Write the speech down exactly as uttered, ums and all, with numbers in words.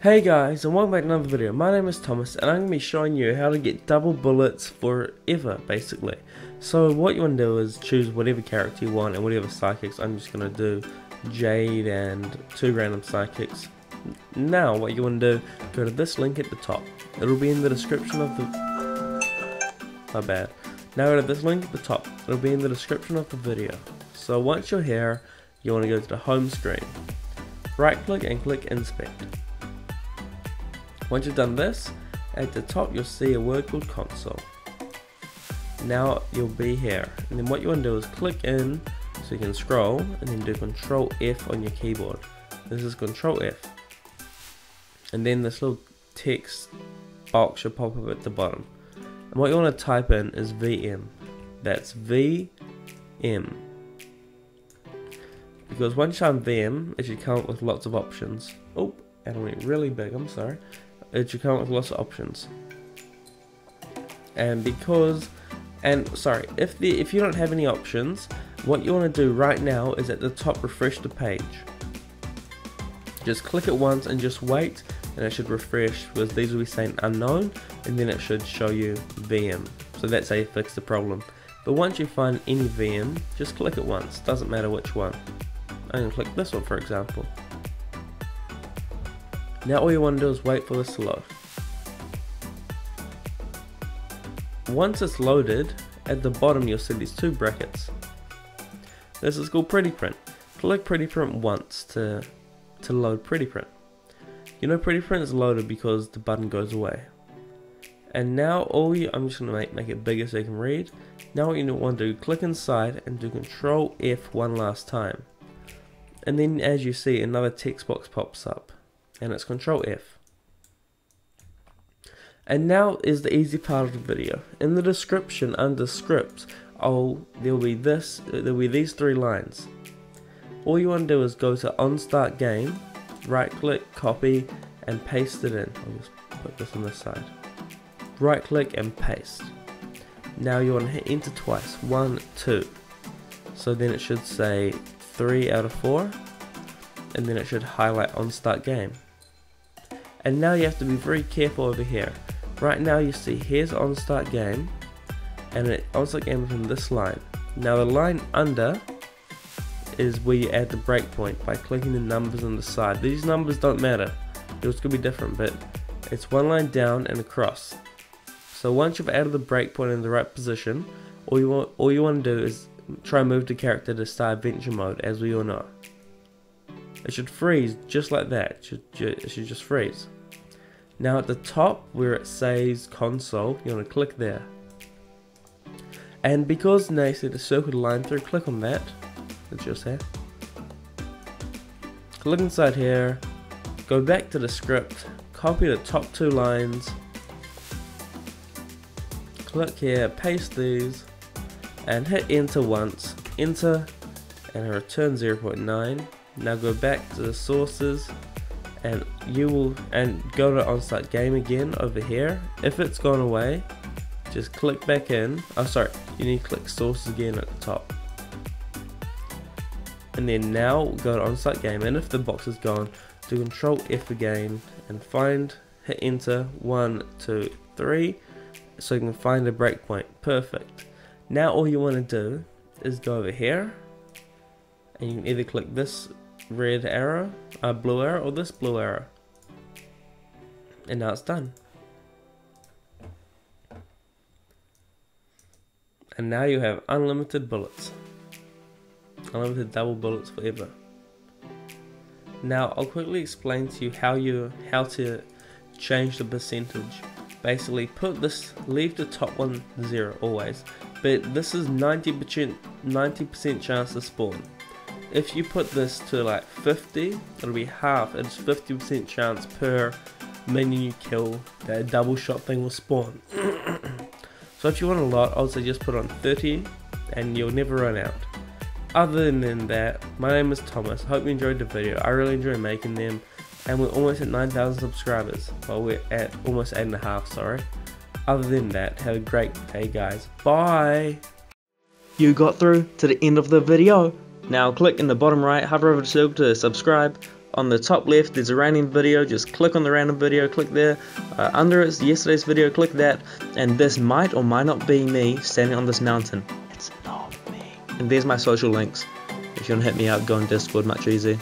Hey guys, and welcome back to another video. My name is Thomas and I'm going to be showing you how to get double bullets forever, basically. So what you want to do is choose whatever character you want and whatever psychics. I'm just going to do Jade and two random psychics. Now what you want to do, go to this link at the top. It'll be in the description of the... My bad. Now go to this link at the top. It'll be in the description of the video. So once you're here, you want to go to the home screen. Right click and click inspect. Once you've done this, at the top you'll see a word called console. Now you'll be here, and then what you want to do is click in so you can scroll, and then do Control F on your keyboard. This is Control F, and then this little text box should pop up at the bottom, and what you want to type in is V M. That's V M, because once you type V M it should come up with lots of options. Oh, and I went really big, I'm sorry. It should come up with lots of options, and because and sorry if the if you don't have any options, what you want to do right now is at the top refresh the page. Just click it once and just wait, and it should refresh because these will be saying unknown, and then it should show you V M. So that's how you fix the problem. But once you find any V M, just click it once, doesn't matter which one. I'm gonna click this one for example. Now all you want to do is wait for this to load. Once it's loaded, at the bottom you'll see these two brackets. This is called Pretty Print. Click Pretty Print once to, to load Pretty Print. You know Pretty Print is loaded because the button goes away. And now all you, I'm just going to make, make it bigger so you can read. Now what you want to do, click inside and do Control F one last time. And then as you see, another text box pops up. And it's Control F. And now is the easy part of the video. In the description under scripts, oh, there'll be this, there'll be these three lines. All you want to do is go to onStartGame, right click, copy, and paste it in. I'll just put this on this side. Right click and paste. Now you want to hit enter twice. One, two. So then it should say three out of four, and then it should highlight onStartGame. And now you have to be very careful over here. Right now you see here's onStartGame, and it onStartGame is in this line. Now the line under is where you add the breakpoint by clicking the numbers on the side. These numbers don't matter, yours could be different, but it's one line down and across. So once you've added the breakpoint in the right position, all you want, all you want to do is try and move the character to Star Adventure mode, as we all know. It should freeze just like that. It should, ju it should just freeze. Now at the top where it says console, you want to click there. And because now you see the circled line through, click on that. It's just there. Click inside here. Go back to the script. Copy the top two lines. Click here. Paste these. And hit enter once. Enter. And it returns zero point nine. Now go back to the sources, and you will and go to onStartGame again over here. If it's gone away, just click back in. Oh, sorry, you need to click sources again at the top, and then now go to onStartGame. And if the box is gone, do Control F again and find, hit enter one, two, three, so you can find the breakpoint. Perfect. Now all you want to do is go over here, and you can either click this red arrow, uh, blue arrow, or this blue arrow. And now it's done. And now you have unlimited bullets. Unlimited double bullets forever. Now I'll quickly explain to you how you how to change the percentage. Basically put this, leave the top one zero always. But this is ninety percent chance to spawn. If you put this to like fifty, it'll be half. It's fifty percent chance per minion you kill that double shot thing will spawn. So if you want a lot, I'll say just put on thirty and you'll never run out. Other than that, my name is Thomas. Hope you enjoyed the video. I really enjoy making them, and we're almost at nine thousand subscribers. Well, we're at almost eight and a half, sorry. Other than that, have a great day guys. Bye! You got through to the end of the video. Now click in the bottom right, hover over the circle to subscribe, on the top left there's a random video, just click on the random video, click there, uh, under it's yesterday's video, click that, and this might or might not be me standing on this mountain. It's not me. And there's my social links. If you want to hit me up, go on Discord, much easier.